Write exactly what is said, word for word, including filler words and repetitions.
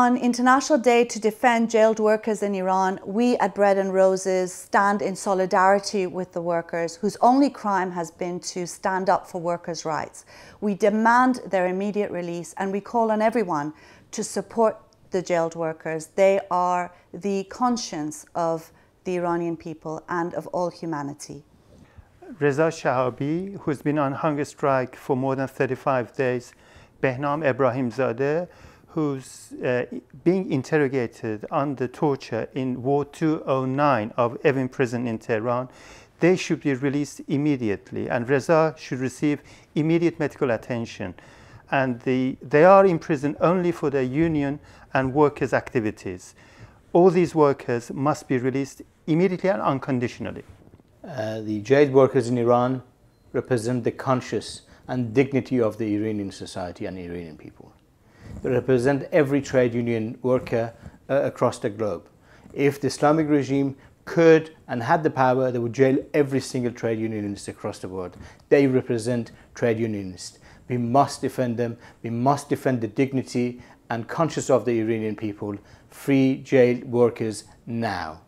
On International Day to Defend Jailed Workers in Iran, we at Bread and Roses stand in solidarity with the workers whose only crime has been to stand up for workers' rights. We demand their immediate release, and we call on everyone to support the jailed workers. They are the conscience of the Iranian people and of all humanity. Reza Shahabi, who's been on hunger strike for more than thirty-five days, Behnam Ebrahimzadeh, who's uh, being interrogated under torture in Ward two oh nine of Evin prison in Tehran, they should be released immediately, and Reza should receive immediate medical attention. And the, they are in prison only for their union and workers' activities. All these workers must be released immediately and unconditionally. Uh, the jailed workers in Iran represent the conscience and dignity of the Iranian society and Iranian people. They represent every trade union worker uh, across the globe. If the Islamic regime could and had the power, they would jail every single trade unionist across the world. They represent trade unionists. We must defend them. We must defend the dignity and conscience of the Iranian people. Free jailed workers now.